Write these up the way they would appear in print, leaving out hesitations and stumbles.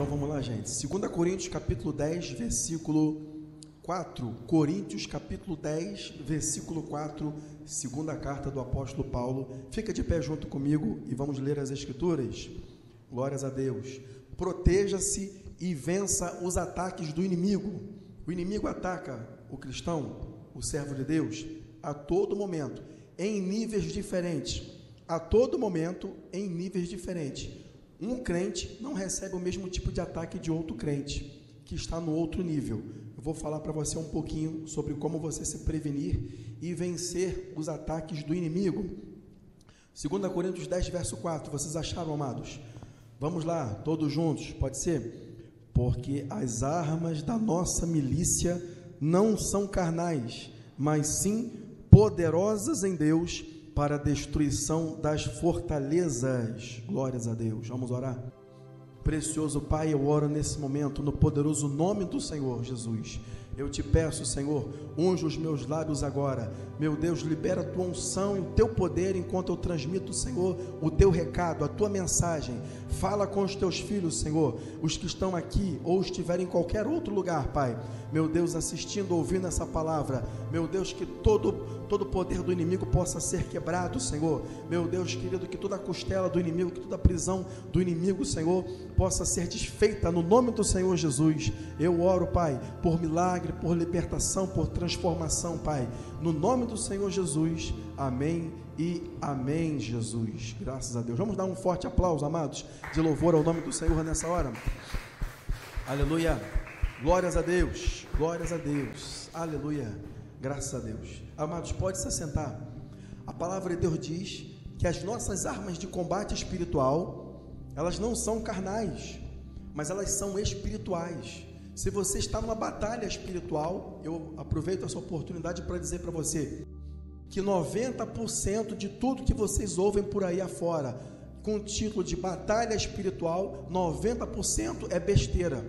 Então vamos lá, gente. 2 Coríntios capítulo 10, versículo 4. Coríntios capítulo 10, versículo 4, Segunda Carta do Apóstolo Paulo. Fica de pé junto comigo e vamos ler as Escrituras. Glórias a Deus. Proteja-se e vença os ataques do inimigo. O inimigo ataca o cristão, o servo de Deus, a todo momento, em níveis diferentes. A todo momento, em níveis diferentes. Um crente não recebe o mesmo tipo de ataque de outro crente, que está no outro nível. Eu vou falar para você um pouquinho sobre como você se prevenir e vencer os ataques do inimigo. 2 Coríntios 10, verso 4. Vocês acharam, amados? Vamos lá, todos juntos, pode ser? Porque as armas da nossa milícia não são carnais, mas sim poderosas em Deus para a destruição das fortalezas. Glórias a Deus. Vamos orar? Precioso Pai, eu oro nesse momento no poderoso nome do Senhor Jesus. Eu te peço, Senhor, unja os meus lábios agora. Meu Deus, libera a tua unção e o teu poder enquanto eu transmito, Senhor, o teu recado, a tua mensagem. Fala com os teus filhos, Senhor, os que estão aqui ou estiverem em qualquer outro lugar, Pai. Meu Deus, assistindo, ouvindo essa palavra. Meu Deus, que todo poder do inimigo possa ser quebrado, Senhor. Meu Deus, querido, que toda costela do inimigo, que toda prisão do inimigo, Senhor, possa ser desfeita no nome do Senhor Jesus. Eu oro, Pai, por milagre, por libertação, por transformação, Pai, no nome do Senhor Jesus, amém e amém, Jesus, graças a Deus. Vamos dar um forte aplauso, amados, de louvor ao nome do Senhor nessa hora. Aleluia, glórias a Deus, aleluia, graças a Deus. Amados, pode se assentar. A palavra de Deus diz que as nossas armas de combate espiritual, elas não são carnais, mas elas são espirituais. Se você está numa batalha espiritual, eu aproveito essa oportunidade para dizer para você que 90% de tudo que vocês ouvem por aí afora, com o título de batalha espiritual, 90% é besteira,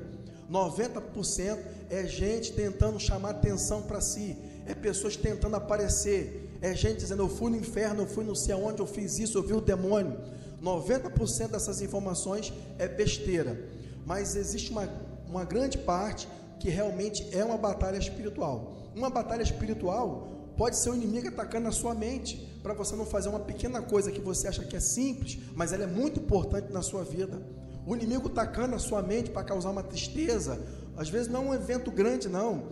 90% é gente tentando chamar atenção para si, é pessoas tentando aparecer, é gente dizendo, eu fui no inferno, eu fui não sei aonde, eu fiz isso, eu vi o demônio. 90% dessas informações é besteira, mas existe uma grande parte que realmente é uma batalha espiritual. Uma batalha espiritual pode ser o inimigo atacando a sua mente, para você não fazer uma pequena coisa que você acha que é simples, mas ela é muito importante na sua vida. O inimigo atacando a sua mente para causar uma tristeza, às vezes não é um evento grande, não.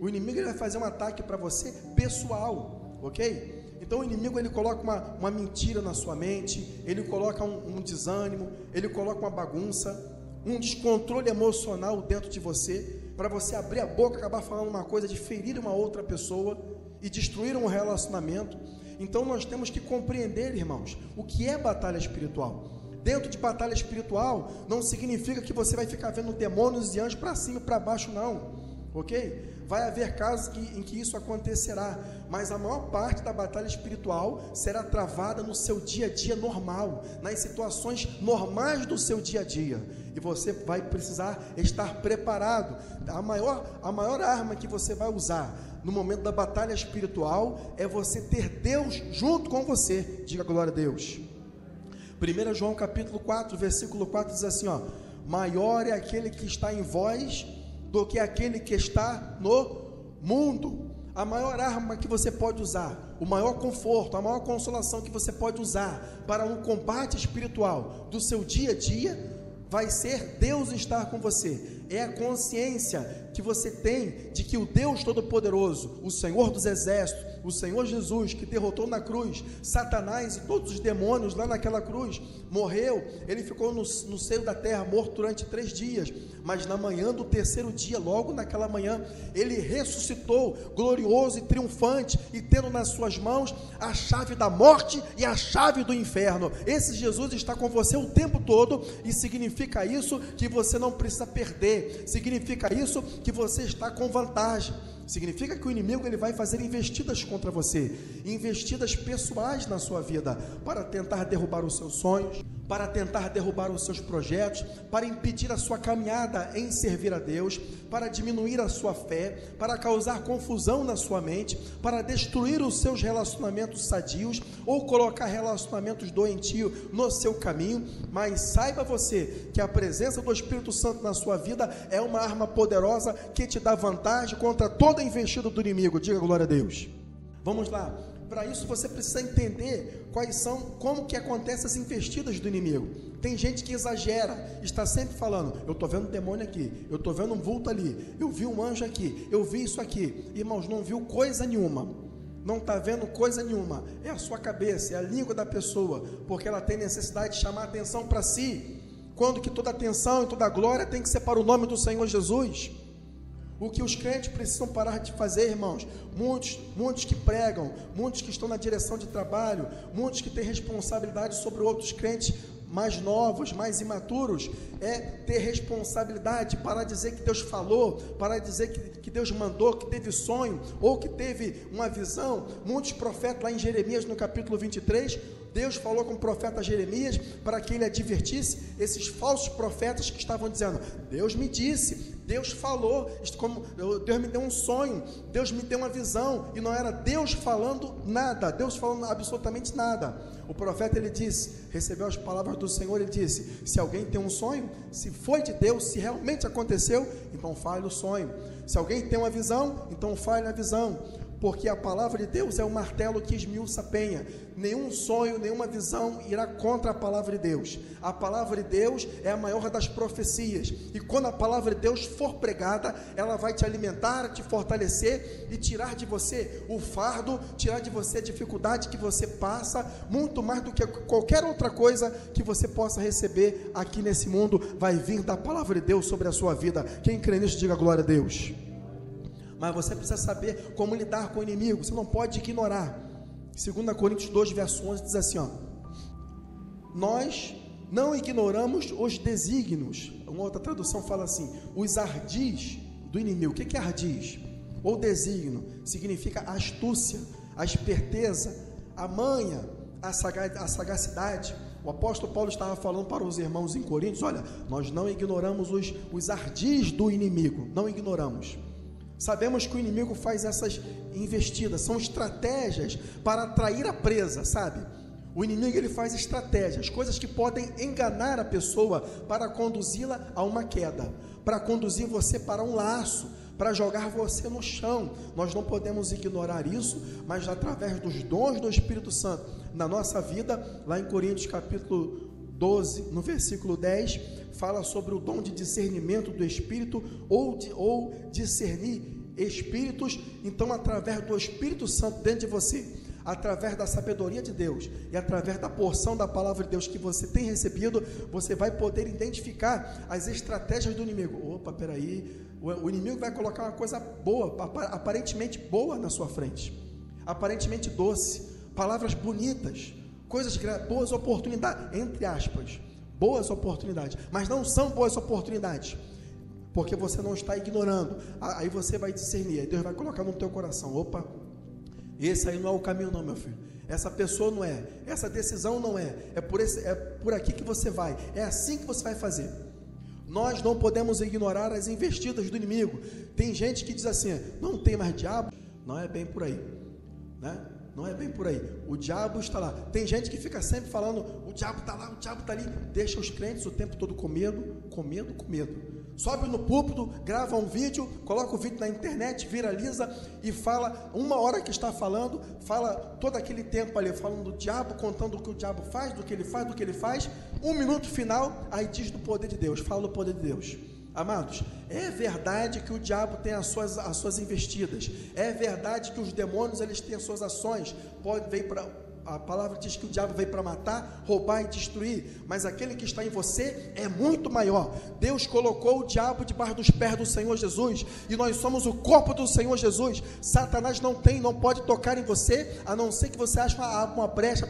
O inimigo vai fazer um ataque para você pessoal, ok? Então o inimigo, ele coloca uma mentira na sua mente, ele coloca um desânimo, ele coloca uma bagunça, um descontrole emocional dentro de você, para você abrir a boca, acabar falando uma coisa, de ferir uma outra pessoa e destruir um relacionamento. Então nós temos que compreender, irmãos, o que é batalha espiritual. Dentro de batalha espiritual, não significa que você vai ficar vendo demônios e anjos para cima e para baixo, não, ok? Vai haver casos em que isso acontecerá, mas a maior parte da batalha espiritual será travada no seu dia a dia normal, nas situações normais do seu dia a dia, e você vai precisar estar preparado. A maior arma que você vai usar no momento da batalha espiritual é você ter Deus junto com você. Diga glória a Deus. 1 João capítulo 4, versículo 4 diz assim, ó: maior é aquele que está em vós do que aquele que está no mundo. A maior arma que você pode usar, o maior conforto, a maior consolação que você pode usar para um combate espiritual do seu dia a dia, vai ser Deus estar com você. É a consciência que você tem de que o Deus Todo-Poderoso, o Senhor dos Exércitos, o Senhor Jesus, que derrotou na cruz Satanás e todos os demônios lá naquela cruz, morreu, ele ficou no seio da terra, morto durante 3 dias, mas na manhã do 3º dia, logo naquela manhã, ele ressuscitou, glorioso e triunfante, e tendo nas suas mãos a chave da morte e a chave do inferno. Esse Jesus está com você o tempo todo, e significa isso que você não precisa perder, significa isso que você está com vantagem. Significa que o inimigo, ele vai fazer investidas contra você, investidas pessoais na sua vida, para tentar derrubar os seus sonhos, para tentar derrubar os seus projetos, para impedir a sua caminhada em servir a Deus, para diminuir a sua fé, para causar confusão na sua mente, para destruir os seus relacionamentos sadios, ou colocar relacionamentos doentios no seu caminho. Mas saiba você que a presença do Espírito Santo na sua vida é uma arma poderosa que te dá vantagem contra toda investida do inimigo. Diga glória a Deus. Vamos lá. Para isso você precisa entender quais são, como que acontecem as investidas do inimigo. Tem gente que exagera, está sempre falando, eu estou vendo um demônio aqui, eu estou vendo um vulto ali, eu vi um anjo aqui, eu vi isso aqui. Irmãos, não viu coisa nenhuma, não está vendo coisa nenhuma, é a sua cabeça, é a língua da pessoa, porque ela tem necessidade de chamar atenção para si, quando que toda atenção e toda glória tem que ser para o nome do Senhor Jesus. O que os crentes precisam parar de fazer, irmãos, muitos que pregam, muitos que estão na direção de trabalho, muitos que têm responsabilidade sobre outros crentes mais novos, mais imaturos, é ter responsabilidade, parar de dizer que Deus falou, parar de dizer que Deus mandou, que teve sonho, ou que teve uma visão. Muitos profetas lá em Jeremias, no capítulo 23, Deus falou com o profeta Jeremias, para que ele advertisse esses falsos profetas que estavam dizendo, Deus me disse, Deus falou, como Deus me deu um sonho, Deus me deu uma visão, e não era Deus falando nada, Deus falando absolutamente nada. O profeta, ele disse, recebeu as palavras do Senhor, ele disse, se alguém tem um sonho, se foi de Deus, se realmente aconteceu, então fale o sonho. Se alguém tem uma visão, então fale a visão, porque a palavra de Deus é o martelo que esmiuça a penha. Nenhum sonho, nenhuma visão irá contra a palavra de Deus. A palavra de Deus é a maior das profecias, e quando a palavra de Deus for pregada, ela vai te alimentar, te fortalecer e tirar de você o fardo, tirar de você a dificuldade que você passa, muito mais do que qualquer outra coisa que você possa receber aqui nesse mundo, vai vir da palavra de Deus sobre a sua vida. Quem crê nisso, diga glória a Deus. Mas você precisa saber como lidar com o inimigo, você não pode ignorar. 2 Coríntios 2, verso 11, diz assim, ó, nós não ignoramos os desígnios. Uma outra tradução fala assim, os ardis do inimigo. O que é ardis? Ou desígnio, significa astúcia, a esperteza, a manha, a sagacidade. O apóstolo Paulo estava falando para os irmãos em Coríntios, olha, nós não ignoramos os ardis do inimigo, não ignoramos. Sabemos que o inimigo faz essas investidas, são estratégias para atrair a presa, sabe? O inimigo, ele faz estratégias, coisas que podem enganar a pessoa para conduzi-la a uma queda, para conduzir você para um laço, para jogar você no chão. Nós não podemos ignorar isso, mas através dos dons do Espírito Santo na nossa vida, lá em Coríntios capítulo 12, no versículo 10, fala sobre o dom de discernimento do Espírito, ou discernir Espíritos. Então, através do Espírito Santo dentro de você, através da sabedoria de Deus, e através da porção da palavra de Deus que você tem recebido, você vai poder identificar as estratégias do inimigo. Opa, peraí, o inimigo vai colocar uma coisa boa, aparentemente boa na sua frente, aparentemente doce, palavras bonitas, coisas, boas oportunidades, entre aspas, boas oportunidades, mas não são boas oportunidades, porque você não está ignorando. Aí você vai discernir, aí Deus vai colocar no teu coração, opa, esse aí não é o caminho não, meu filho, essa pessoa não é, essa decisão não é, é por aqui que você vai, é assim que você vai fazer. Nós não podemos ignorar as investidas do inimigo. Tem gente que diz assim, não tem mais diabo, não é bem por aí, né? Não é bem por aí, o diabo está lá. Tem gente que fica sempre falando, o diabo está lá, o diabo está ali, deixa os crentes o tempo todo com medo, com medo, com medo. Sobe no púlpito, grava um vídeo, coloca o vídeo na internet, viraliza e fala, uma hora que está falando, fala todo aquele tempo ali, falando do diabo, contando o que o diabo faz, do que ele faz, do que ele faz. Um minuto final, aí diz do poder de Deus, fala do poder de Deus. Amados, é verdade que o diabo tem as suas investidas, é verdade que os demônios, eles têm as suas ações, a palavra diz que o diabo veio para matar, roubar e destruir, mas aquele que está em você é muito maior. Deus colocou o diabo debaixo dos pés do Senhor Jesus, e nós somos o corpo do Senhor Jesus. Satanás não pode tocar em você, a não ser que você ache uma brecha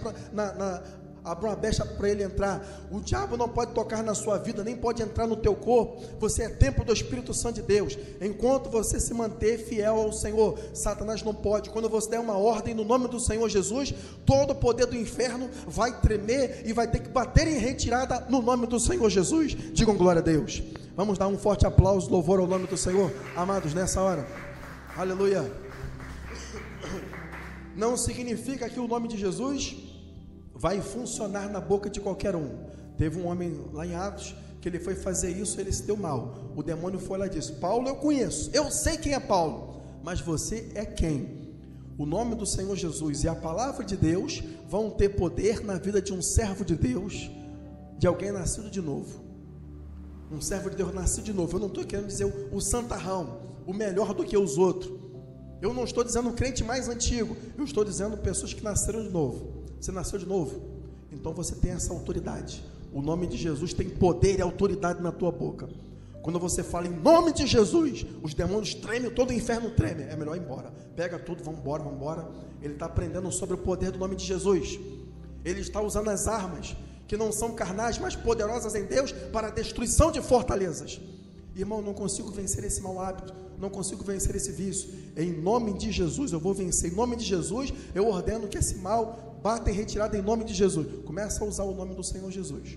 Abra uma brecha para ele entrar. O diabo não pode tocar na sua vida, nem pode entrar no teu corpo. Você é templo do Espírito Santo de Deus. Enquanto você se manter fiel ao Senhor, Satanás não pode. Quando você der uma ordem no nome do Senhor Jesus, todo o poder do inferno vai tremer e vai ter que bater em retirada no nome do Senhor Jesus. Digam glória a Deus. Vamos dar um forte aplauso, louvor ao nome do Senhor, amados, nessa hora. Aleluia. Não significa que o nome de Jesus vai funcionar na boca de qualquer um. Teve um homem lá em Atos, que ele foi fazer isso, ele se deu mal. O demônio foi lá e disse: Paulo eu conheço, eu sei quem é Paulo, mas você é quem? O nome do Senhor Jesus e a palavra de Deus vão ter poder na vida de um servo de Deus, de alguém nascido de novo. Um servo de Deus nascido de novo. Eu não estou querendo dizer o santarrão, o melhor do que os outros. Eu não estou dizendo o crente mais antigo, eu estou dizendo pessoas que nasceram de novo. Você nasceu de novo, então você tem essa autoridade. O nome de Jesus tem poder e autoridade na tua boca. Quando você fala em nome de Jesus, os demônios tremem, todo o inferno treme. É melhor ir embora, pega tudo, vamos embora. Ele está aprendendo sobre o poder do nome de Jesus. Ele está usando as armas, que não são carnais, mas poderosas em Deus, para a destruição de fortalezas. Irmão, não consigo vencer esse mau hábito, não consigo vencer esse vício. Em nome de Jesus eu vou vencer, em nome de Jesus eu ordeno que esse mal bata em retirada em nome de Jesus. Começa a usar o nome do Senhor Jesus.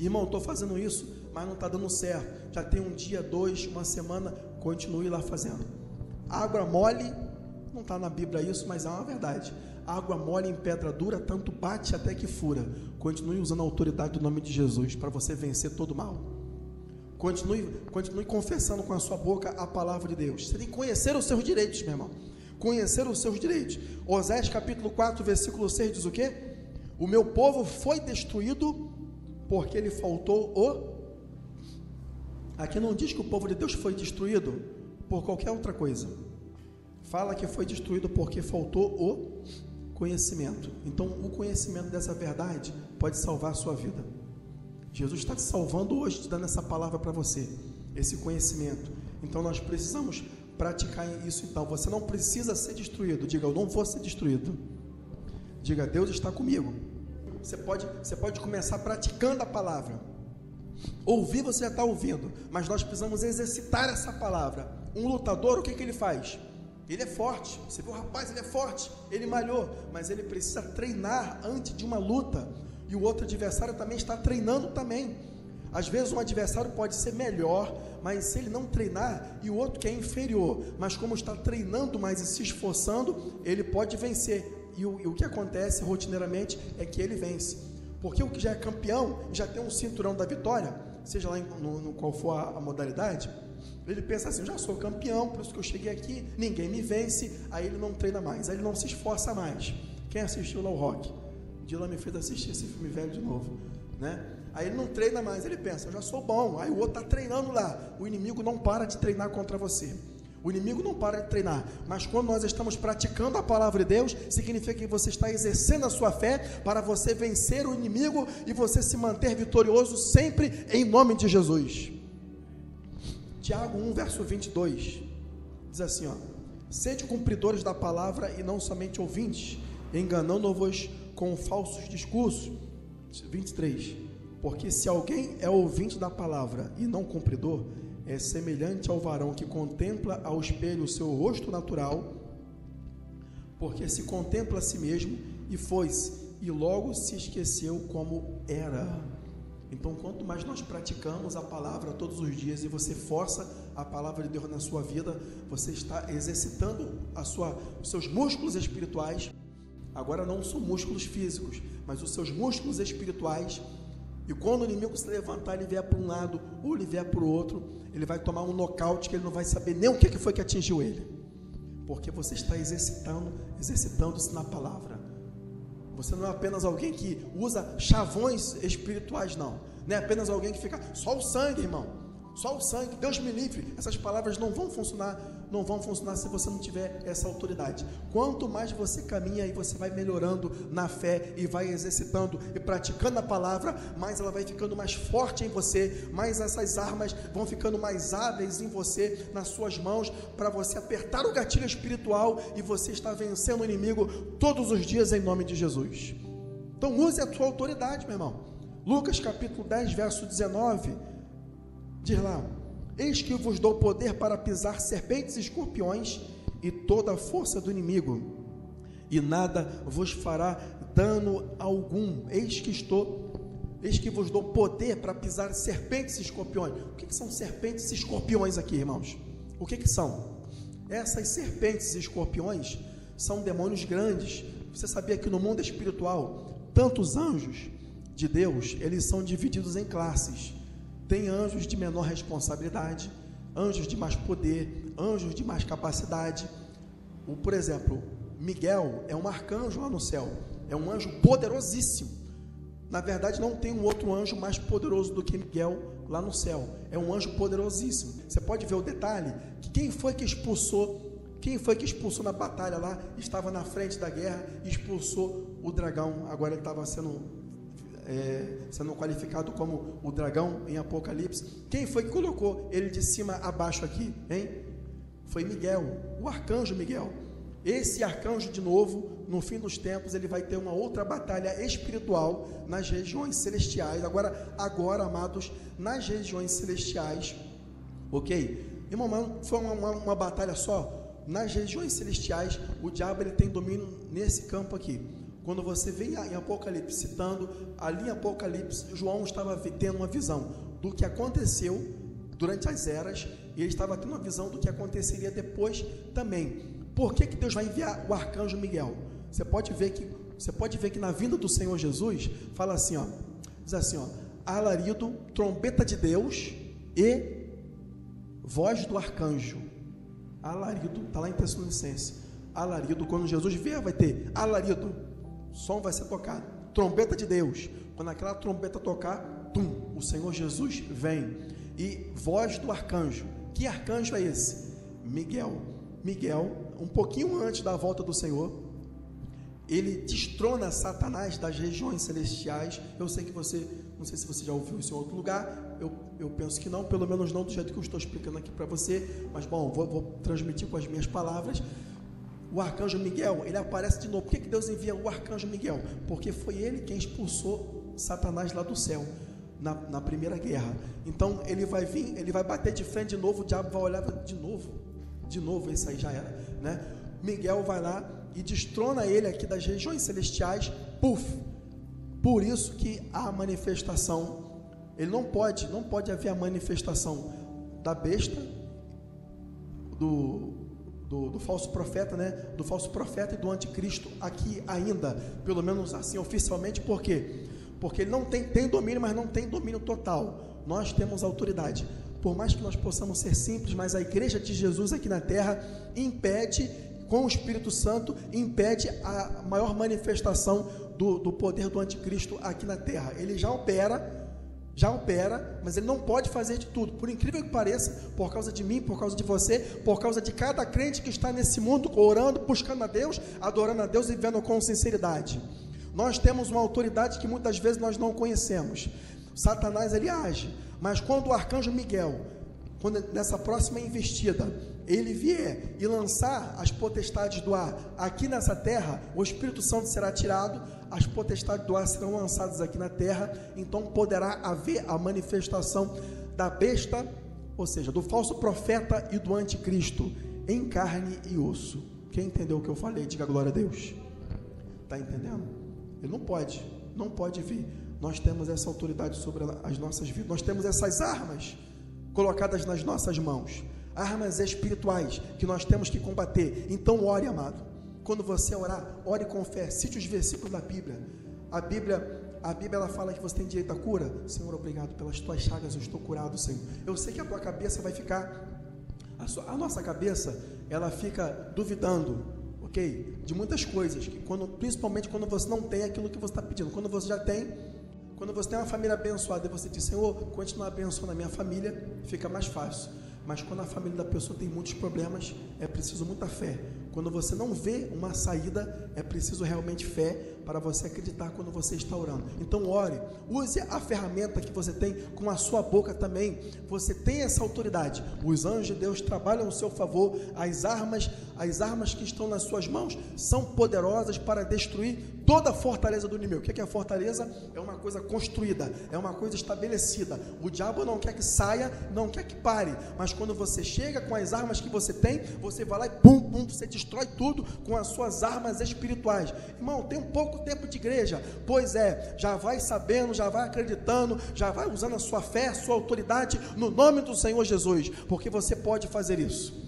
Irmão, estou fazendo isso, mas não está dando certo, já tem um dia, dois, uma semana, continue lá fazendo. Água mole, não está na Bíblia isso, mas é uma verdade. Água mole em pedra dura, tanto bate até que fura. Continue usando a autoridade do nome de Jesus, para você vencer todo mal. Continue confessando com a sua boca a palavra de Deus. Você tem que conhecer os seus direitos, meu irmão. Conhecer os seus direitos. Oséias capítulo 4, versículo 6 diz o quê? O meu povo foi destruído porque ele faltou o... Aqui não diz que o povo de Deus foi destruído por qualquer outra coisa. Fala que foi destruído porque faltou o conhecimento. Então, o conhecimento dessa verdade pode salvar a sua vida. Jesus está te salvando hoje, te dando essa palavra para você, esse conhecimento. Então nós precisamos praticar isso. Então você não precisa ser destruído. Diga, eu não vou ser destruído. Diga, Deus está comigo. Você pode começar praticando a palavra. Ouvir, você já está ouvindo, mas nós precisamos exercitar essa palavra. Um lutador, o que ele faz? Ele é forte, você viu o rapaz, ele é forte, ele malhou, mas ele precisa treinar antes de uma luta. E o outro adversário também está treinando também. Às vezes um adversário pode ser melhor, mas se ele não treinar, e o outro que é inferior, mas como está treinando mais e se esforçando, ele pode vencer. E o que acontece rotineiramente é que ele vence, porque o que já é campeão, já tem um cinturão da vitória, seja lá no qual for a modalidade, ele pensa assim, eu já sou campeão, por isso que eu cheguei aqui, ninguém me vence. Aí ele não treina mais, aí ele não se esforça mais. Quem assistiu lá o Rock? Dylan me fez assistir esse filme velho de novo, né? Aí ele não treina mais, ele pensa, eu já sou bom. Aí o outro está treinando lá. O inimigo não para de treinar contra você. O inimigo não para de treinar. Mas quando nós estamos praticando a palavra de Deus, significa que você está exercendo a sua fé para você vencer o inimigo e você se manter vitorioso sempre em nome de Jesus. Tiago 1, verso 22, diz assim, ó: sede cumpridores da palavra e não somente ouvintes, enganando-vos com falsos discursos. 23, porque se alguém é ouvinte da palavra e não cumpridor, é semelhante ao varão que contempla ao espelho o seu rosto natural, porque se contempla a si mesmo e foi-se, e logo se esqueceu como era. Então, quanto mais nós praticamos a palavra todos os dias e você força a palavra de Deus na sua vida, você está exercitando os seus músculos espirituais. Agora não são músculos físicos, mas os seus músculos espirituais. E quando o inimigo se levantar, ele vier para um lado ou ele vier para o outro, ele vai tomar um nocaute que ele não vai saber nem o que foi que atingiu ele, porque você está exercitando-se na palavra. Você não é apenas alguém que usa chavões espirituais, não. Não é apenas alguém que fica, só o sangue, irmão, só o sangue, Deus me livre. Essas palavras não vão funcionar se você não tiver essa autoridade. Quanto mais você caminha e você vai melhorando na fé e vai exercitando e praticando a palavra, mais ela vai ficando mais forte em você, mais essas armas vão ficando mais hábeis em você, nas suas mãos, para você apertar o gatilho espiritual e você está vencendo o inimigo todos os dias em nome de Jesus. Então use a tua autoridade, meu irmão. Lucas capítulo 10, verso 19, diz lá: eis que vos dou poder para pisar serpentes e escorpiões e toda a força do inimigo, e nada vos fará dano algum. Eis que vos dou poder para pisar serpentes e escorpiões. O que são serpentes e escorpiões aqui, irmãos? O que são? Essas serpentes e escorpiões são demônios grandes. Você sabia que no mundo espiritual, tantos anjos de Deus, eles são divididos em classes. Tem anjos de menor responsabilidade, anjos de mais poder, anjos de mais capacidade. Por exemplo, Miguel é um arcanjo lá no céu, é um anjo poderosíssimo. Na verdade, não tem um outro anjo mais poderoso do que Miguel lá no céu. É um anjo poderosíssimo. Você pode ver o detalhe, que quem foi que expulsou na batalha lá, estava na frente da guerra e expulsou o dragão. Agora ele estava sendo qualificado como o dragão em Apocalipse. Quem foi que colocou ele de cima a baixo aqui, hein? Foi Miguel, o arcanjo Miguel. Esse arcanjo, de novo, no fim dos tempos, ele vai ter uma outra batalha espiritual nas regiões celestiais. Agora, amados, nas regiões celestiais, ok? Irmão, mas foi uma batalha só. Nas regiões celestiais, o diabo ele tem domínio nesse campo aqui. Quando você vê em Apocalipse, citando, ali em Apocalipse, João estava tendo uma visão do que aconteceu durante as eras, e ele estava tendo uma visão do que aconteceria depois também. Por que Deus vai enviar o arcanjo Miguel? Você pode ver que na vinda do Senhor Jesus, fala assim, ó, diz assim, ó, alarido, trombeta de Deus e voz do arcanjo. Alarido, está lá em Tessalonicenses. Alarido, quando Jesus vier, vai ter alarido, som vai ser tocado, trombeta de Deus. Quando aquela trombeta tocar, o Senhor Jesus vem. E voz do arcanjo. Que arcanjo é esse? Miguel, um pouquinho antes da volta do Senhor, ele destrona Satanás das regiões celestiais. Eu sei que você, não sei se você já ouviu isso em outro lugar, eu penso que não, pelo menos não do jeito que eu estou explicando aqui para você, mas bom, vou transmitir com as minhas palavras. O arcanjo Miguel, ele aparece de novo. Por que Deus envia o arcanjo Miguel? Porque foi ele quem expulsou Satanás lá do céu, na primeira guerra. Então ele vai vir, ele vai bater de frente de novo, o diabo vai olhar de novo, isso aí já era, né? Miguel vai lá e destrona ele aqui das regiões celestiais, puf. Por isso que a manifestação, ele não pode haver a manifestação da besta, do falso profeta, né? Do falso profeta e do anticristo aqui ainda, pelo menos assim oficialmente. Por quê? Porque ele não tem domínio, mas não tem domínio total. Nós temos autoridade. Por mais que nós possamos ser simples, mas a igreja de Jesus aqui na terra impede, com o Espírito Santo, impede a maior manifestação do poder do anticristo aqui na terra. Ele já opera, mas ele não pode fazer de tudo, por incrível que pareça, por causa de mim, por causa de você, por causa de cada crente que está nesse mundo, orando, buscando a Deus, adorando a Deus e vivendo com sinceridade. Nós temos uma autoridade que muitas vezes nós não conhecemos. Satanás, ele age. Mas quando o arcanjo Miguel, nessa próxima investida, ele vier e lançar as potestades do ar aqui nessa terra, o Espírito Santo será tirado, as potestades do ar serão lançadas aqui na terra, então poderá haver a manifestação da besta, ou seja, do falso profeta e do anticristo, em carne e osso. Quem entendeu o que eu falei, diga glória a Deus. Está entendendo? Ele não pode vir. Nós temos essa autoridade sobre as nossas vidas. Nós temos essas armas colocadas nas nossas mãos. Armas espirituais que nós temos que combater. Então ore, amado. Quando você orar, ore com fé. Cite os versículos da Bíblia. A Bíblia ela fala que você tem direito à cura. Senhor, obrigado pelas tuas chagas. Eu estou curado, Senhor. Eu sei que a tua cabeça vai ficar... A nossa cabeça, ela fica duvidando, ok? De muitas coisas. Principalmente quando você não tem aquilo que você está pedindo. Quando você já tem... Quando você tem uma família abençoada e você diz, Senhor, continua abençoando a minha família, fica mais fácil. Mas quando a família da pessoa tem muitos problemas, é preciso muita fé. Quando você não vê uma saída, é preciso realmente fé para você acreditar quando você está orando. Então ore, use a ferramenta que você tem com a sua boca também. Você tem essa autoridade. Os anjos de Deus trabalham ao seu favor. As armas que estão nas suas mãos são poderosas para destruir toda a fortaleza do inimigo. O que é a fortaleza? É uma coisa construída, é uma coisa estabelecida. O diabo não quer que saia, não quer que pare, mas quando você chega com as armas que você tem, você vai lá e pum, pum, você destrói tudo com as suas armas espirituais. Irmão, tem um pouco tempo de igreja, pois é, já vai sabendo, já vai acreditando, já vai usando a sua fé, a sua autoridade, no nome do Senhor Jesus, porque você pode fazer isso.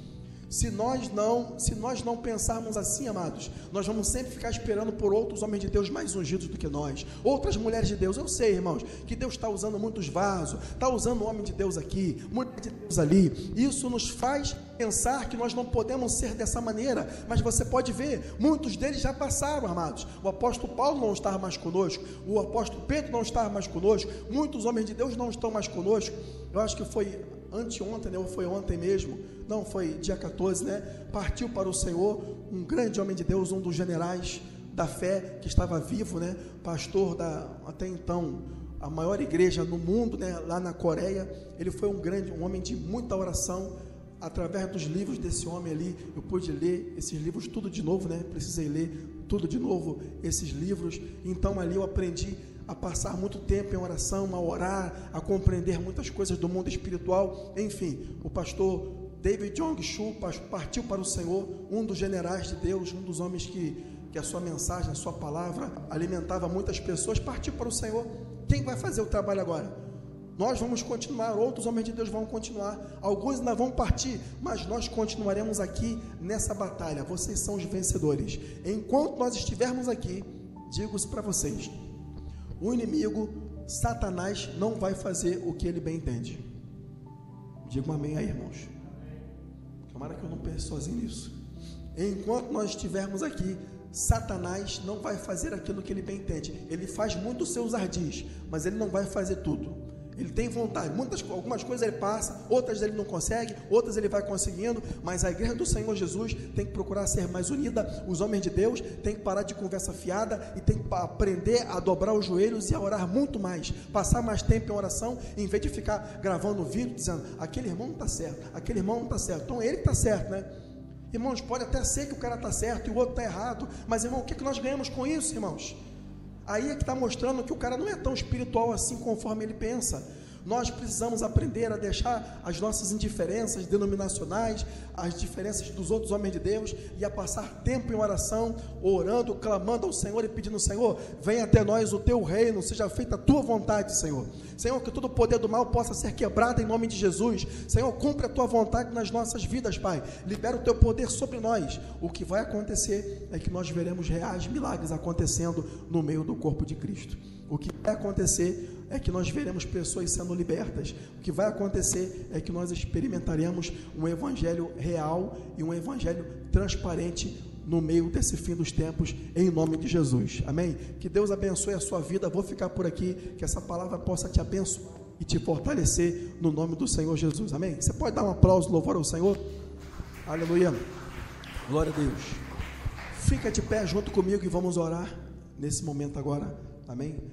Se nós não pensarmos assim, amados, nós vamos sempre ficar esperando por outros homens de Deus mais ungidos do que nós, outras mulheres de Deus. Eu sei, irmãos, que Deus está usando muitos vasos, está usando o homem de Deus aqui, mulher de Deus ali. Isso nos faz pensar que nós não podemos ser dessa maneira, mas você pode ver, muitos deles já passaram, amados. O apóstolo Paulo não está mais conosco, o apóstolo Pedro não está mais conosco, muitos homens de Deus não estão mais conosco. Eu acho que foi anteontem, né? Ou foi ontem mesmo, não, foi dia 14, né? Partiu para o Senhor um grande homem de Deus, um dos generais da fé que estava vivo, né? Pastor da, até então, a maior igreja no mundo, né? Lá na Coreia. Ele foi um homem de muita oração. Através dos livros desse homem ali, eu pude ler esses livros tudo de novo, né? Precisei ler tudo de novo esses livros. Então ali eu aprendi a passar muito tempo em oração, a orar, a compreender muitas coisas do mundo espiritual. Enfim, o pastor David Jong-Chu partiu para o Senhor, um dos generais de Deus, um dos homens que a sua mensagem, a sua palavra alimentava muitas pessoas. Partiu para o Senhor. Quem vai fazer o trabalho agora? Nós vamos continuar, outros homens de Deus vão continuar, alguns ainda vão partir, mas nós continuaremos aqui nessa batalha. Vocês são os vencedores. Enquanto nós estivermos aqui, digo-se para vocês, o inimigo, Satanás, não vai fazer o que ele bem entende. Diga um amém aí, irmãos. Tomara que eu não pense sozinho nisso. Enquanto nós estivermos aqui, Satanás não vai fazer aquilo que ele bem entende. Ele faz muito os seus ardis, mas ele não vai fazer tudo. Ele tem vontade, algumas coisas ele passa, outras ele não consegue, outras ele vai conseguindo, mas a igreja do Senhor Jesus tem que procurar ser mais unida. Os homens de Deus tem que parar de conversa fiada e tem que aprender a dobrar os joelhos e a orar muito mais, passar mais tempo em oração, em vez de ficar gravando vídeo dizendo, aquele irmão não está certo, aquele irmão não está certo, então ele está certo, né? Irmãos, pode até ser que o cara está certo e o outro está errado, mas irmão, o que é que nós ganhamos com isso, irmãos? Aí é que está mostrando que o cara não é tão espiritual assim conforme ele pensa. Nós precisamos aprender a deixar as nossas indiferenças denominacionais, as diferenças dos outros homens de Deus, e a passar tempo em oração, orando, clamando ao Senhor e pedindo ao Senhor, venha até nós o teu reino, seja feita a tua vontade, Senhor. Senhor, que todo o poder do mal possa ser quebrado em nome de Jesus. Senhor, cumpre a tua vontade nas nossas vidas, Pai. Libera o teu poder sobre nós. O que vai acontecer é que nós veremos reais milagres acontecendo no meio do corpo de Cristo. O que vai acontecer é que nós veremos pessoas sendo libertas. O que vai acontecer é que nós experimentaremos um evangelho real e um evangelho transparente no meio desse fim dos tempos, em nome de Jesus. Amém? Que Deus abençoe a sua vida. Vou ficar por aqui, que essa palavra possa te abençoar e te fortalecer no nome do Senhor Jesus. Amém? Você pode dar um aplauso, louvor ao Senhor? Aleluia. Glória a Deus. Fica de pé junto comigo e vamos orar nesse momento agora. Amém?